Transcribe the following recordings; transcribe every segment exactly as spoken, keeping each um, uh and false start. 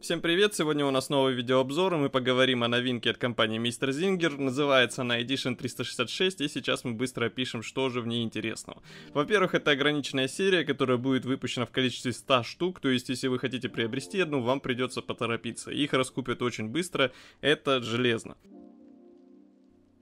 Всем привет, сегодня у нас новый видеообзор, и мы поговорим о новинке от компании Мистер Зингер. Называется она Edition триста шестьдесят шесть, и сейчас мы быстро опишем, что же в ней интересного. Во-первых, это ограниченная серия, которая будет выпущена в количестве ста штук, то есть если вы хотите приобрести одну, вам придется поторопиться. Их раскупят очень быстро, это железно.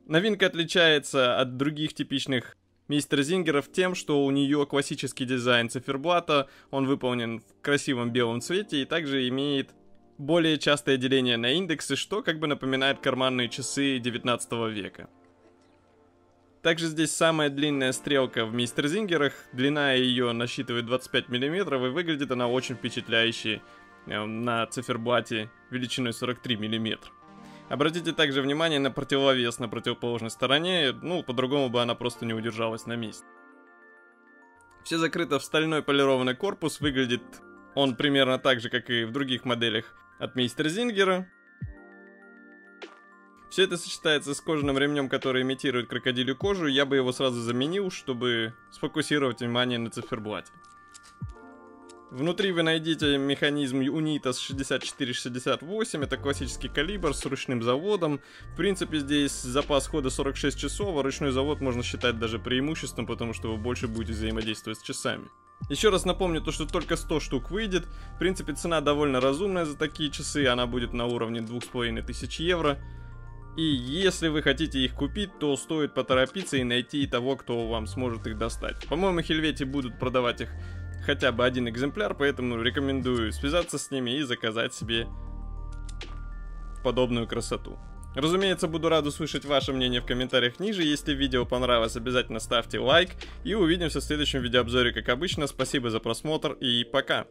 Новинка отличается от других типичных Мистер Зингеров тем, что у нее классический дизайн циферблата, он выполнен в красивом белом цвете и также имеет более частое деление на индексы, что как бы напоминает карманные часы девятнадцатого века. Также здесь самая длинная стрелка в Мистер Зингерах, длина ее насчитывает двадцать пять миллиметров и выглядит она очень впечатляюще на циферблате величиной сорок три миллиметра. Обратите также внимание на противовес на противоположной стороне, ну, по-другому бы она просто не удержалась на месте. Все закрыто в стальной полированный корпус, выглядит он примерно так же, как и в других моделях от Мистер Зингера. Все это сочетается с кожаным ремнем, который имитирует крокодилью кожу, я бы его сразу заменил, чтобы сфокусировать внимание на циферблате. Внутри вы найдете механизм Unitas шестьдесят четыре шестьдесят восемь, это классический калибр с ручным заводом. В принципе, здесь запас хода сорок шесть часов, а ручной завод можно считать даже преимуществом, потому что вы больше будете взаимодействовать с часами. Еще раз напомню, то, что только сто штук выйдет. В принципе, цена довольно разумная за такие часы, она будет на уровне двух с половиной тысяч евро. И если вы хотите их купить, то стоит поторопиться и найти того, кто вам сможет их достать. По-моему, Хельвети будут продавать их хотя бы один экземпляр, поэтому рекомендую связаться с ними и заказать себе подобную красоту. Разумеется, буду рад услышать ваше мнение в комментариях ниже. Если видео понравилось, обязательно ставьте лайк. И увидимся в следующем видеообзоре, как обычно. Спасибо за просмотр и пока!